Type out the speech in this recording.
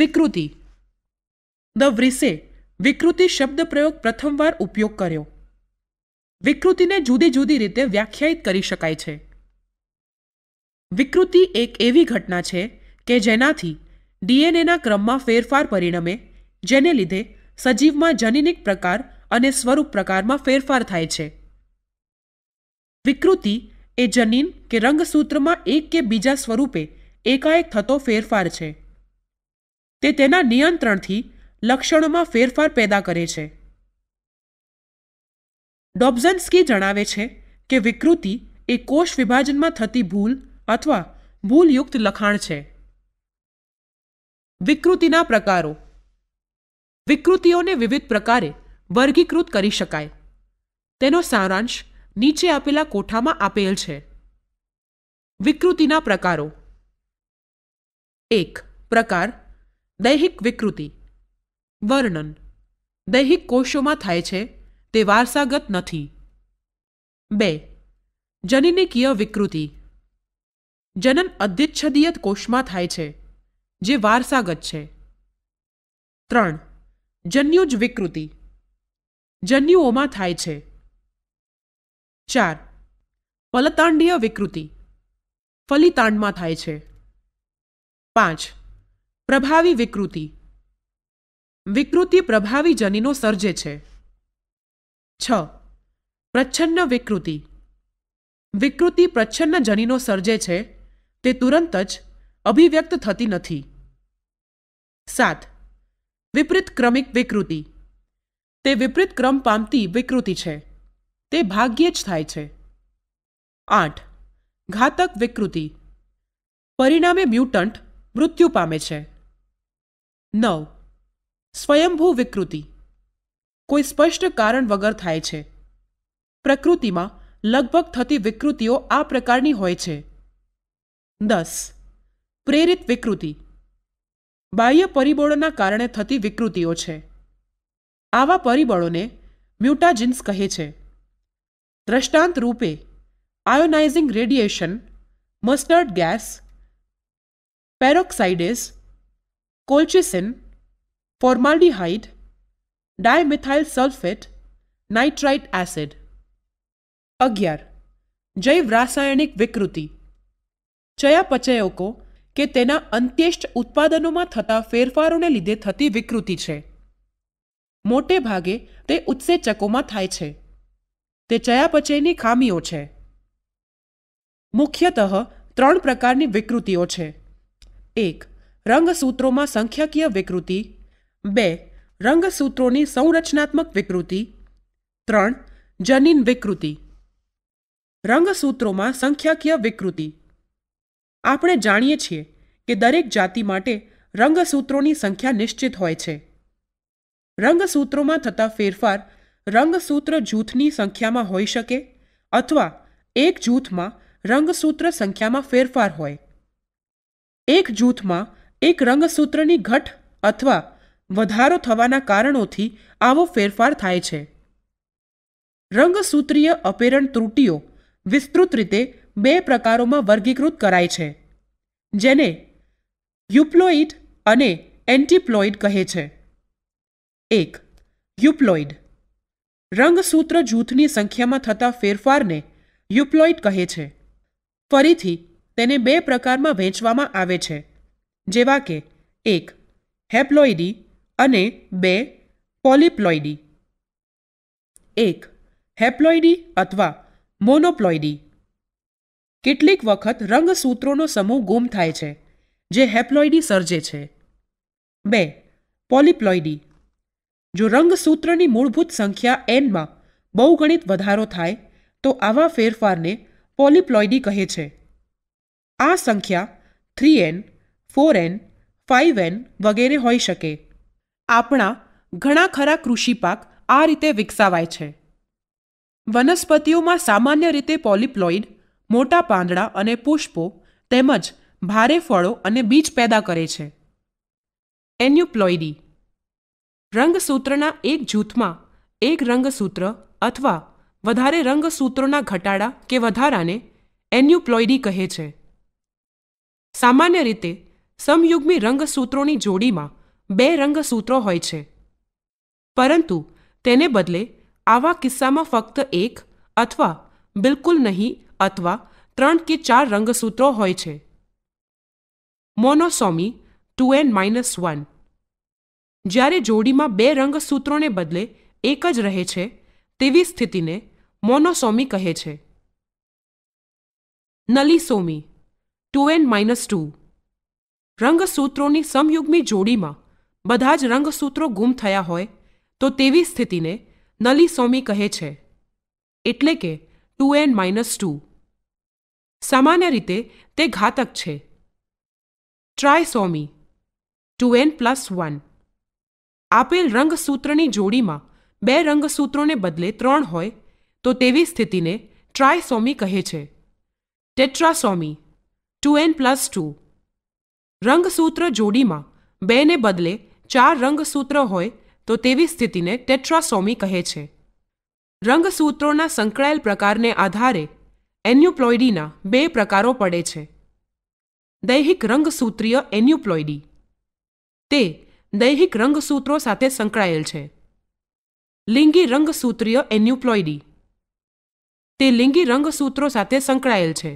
विकृति। द व्रिसे विकृति शब्द प्रयोग प्रथमवार उपयोग कर्यो। विकृति ने जुदी जुदी रीते व्याख्यायित करी शकाय छे। विकृति एक एवी घटना छे के जेनाथी डीएनए ना क्रम में फेरफार परिणमे, जेने लीधे सजीव में जनिनिक प्रकार अने स्वरूप प्रकार में फेरफार थाय छे। विकृति ए जनीन के रंगसूत्र में एक के बीजा स्वरूपे एकाएक थतो फेरफार छे। ते तेना नियंत्रणथी लक्षणों में फेरफार पैदा करे छे। डॉब्जन्स्की जणावे छे के विकृति ए कोष विभाजन में थती भूल अथवा भूलयुक्त लखाण छे। विकृतिना प्रकारों। विकृतिओने विविध प्रकारे वर्गीकृत करी शकाय। तेनो सारांश नीचे आपेला कोठामां आपेल छे। विकृतिना प्रकारों। एक प्रकार दैहिक विकृति। वर्णन दैहिक कोषों में थाय छे, ते वारसागत नथी। बे जनिनिकीय विकृति। जनन अधिच्छदीय कोष में थाय छे, जे वारसागत छे। त्रण जन्युज विकृति। जन्युओं में थाय छे। चार फलतांडीय विकृति। फलितांड में थाय छे। पांच प्रभावी विकृति। विकृति प्रभावी जनीनो सर्जे छे। छ प्रच्छन्न विकृति। विकृति प्रच्छन्न जनीनो सर्जे छे, ते तुरंत ज अभिव्यक्त थती नथी। सात विपरीत क्रमिक विकृति। ते विपरीत क्रम पामती विकृति छे, ते भाग्ये ज थाय छे। आठ घातक विकृति। परिणामे म्यूटंट मृत्यु पामे छे। 9 स्वयंभू विकृति। कोई स्पष्ट कारण वगर थाय छे। प्रकृति में लगभग थती विकृतिओ आ प्रकारनी होय छे। 10 प्रेरित विकृति। बाह्य परिबळोना कारणे थती विकृतिओ छे। आवा परिबळोने म्यूटाजिन्स कहे छे। दृष्टांत रूपे ionising radiation, mustard gas, पेरोक्साइडेस, colchicine, formaldehyde, dimethyl sulphate, nitrous acid. 11 जैव रासायनिक विकृति। चयापचयों को के तेना अंत्येष्ट उत्पादनों में थता फेरफारों ने लीधे थती विकृति छे। मोटे भागे ते उत्सेचकों में थाय छे। ते चयापचयनी खामीओ छे। मुख्यतः 3 प्रकारनी विकृतिओ छे। 1 रंगसूत्रों में संख्याकीय विकृति। 2 रंगसूत्रों की संरचनात्मक विकृति। 3 जनीन विकृति। रंगसूत्रों में संख्याकीय विकृति। आपणे जाणीए छीए कि दरेक जाति माटे रंगसूत्रों की संख्या निश्चित होय छे। रंगसूत्रों में थता फेरफार रंगसूत्र जूथनी संख्या में होई शके अथवा एक जूथ में रंगसूत्र संख्या में फेरफार होय। एक जूथ में एक रंगसूत्रनी घट अथवा वधारो थवाना कारणोथी आवो फेरफार थाय छे। रंगसूत्रीय अपेरण त्रुटिओ विस्तृत रीते 2 प्रकारों में वर्गीकृत कराय छे, जेने ह्यूप्लोइड अने एंटीप्लोइड कहे छे। 1 ह्यूप्लोइड रंगसूत्र जूथनी संख्या में थता फेरफार ने ह्यूप्लोइड कहे छे। फरीथी तेने 2 प्रकार में वेचवामां आवे छे, जेवा के 1 हेप्लोईडी अने 2 पोलीप्लोईडी। 1 हेप्लोईडी अथवा मोनोप्लोईडी। केटलीक वखत रंगसूत्रों समूह गुम थाय छे, जे हेप्लोईडी सर्जे छे। 2 पोलीप्लोईडी। जो रंगसूत्रनी मूलभूत संख्या n में बहुगणित वधारो थाय तो आवा फेरफार ने पोलीप्लोईडी कहे छे। आ संख्या 3n, 4n, 5n वगैरे होई शके। आपणा घणा खरा कृषिपाक आ रीते विकसावाय छे। वनस्पतिओमां सामान्य रीते पोलीप्लोइड मोटा પાંદડા અને પુષ્પો તેમજ ભારે ફળો અને બીજ પેદા કરે છે। એન્યુપ્લોઇડી રંગસૂત્રના એક જૂથમાં એક રંગસૂત્ર અથવા વધારે રંગસૂત્રોના ઘટાડા કે વધારાને એન્યુપ્લોઇડી કહે છે। સામાન્ય રીતે સમયુગ્મી રંગસૂત્રોની જોડીમાં બે રંગસૂત્રો હોય છે, પરંતુ તેને બદલે આવા કિસ્સામાં ફક્ત એક અથવા બિલકુલ નહીં અથવા 3 કે 4 રંગસૂત્રો હોય છે. મોનોસોમી 2n-1. જ્યારે જોડીમાં બે રંગસૂત્રોને બદલે એક જ રહે છે તેવી સ્થિતિને મોનોસોમી કહે છે. નલીસોમી 2n-2. રંગસૂત્રોની સમયુગ્મી જોડીમાં બધા જ રંગસૂત્રો ગુમ થયા હોય તો તેવી સ્થિતિને નલીસોમી કહે છે, એટલે કે 2n-2. સામાન્ય રીતે તે ઘાતક છે. ટ્રાયસોમી 2n+1. આપેલ રંગસૂત્રની જોડીમાં બે રંગસૂત્રોને બદલે 3 હોય તો તેવી સ્થિતિને ટ્રાયસોમી કહે છે. ટેટ્રાસોમી 2n+2. રંગસૂત્ર જોડીમાં 2ને બદલે 4 રંગસૂત્ર હોય તો તેવી સ્થિતિને ટેટ્રાસોમી કહે છે. રંગસૂત્રોના સંકળાયેલ પ્રકારને આધારે એન્યુપ્લોઈડીના 2 પ્રકારો પડે છે. દૈહિક રંગસૂત્રીય એન્યુપ્લોઈડી. તે દૈહિક રંગસૂત્રો સાથે સંકળાયેલ છે. લિંગી રંગસૂત્રીય એન્યુપ્લોઈડી. તે લિંગી રંગસૂત્રો સાથે સંકળાયેલ છે.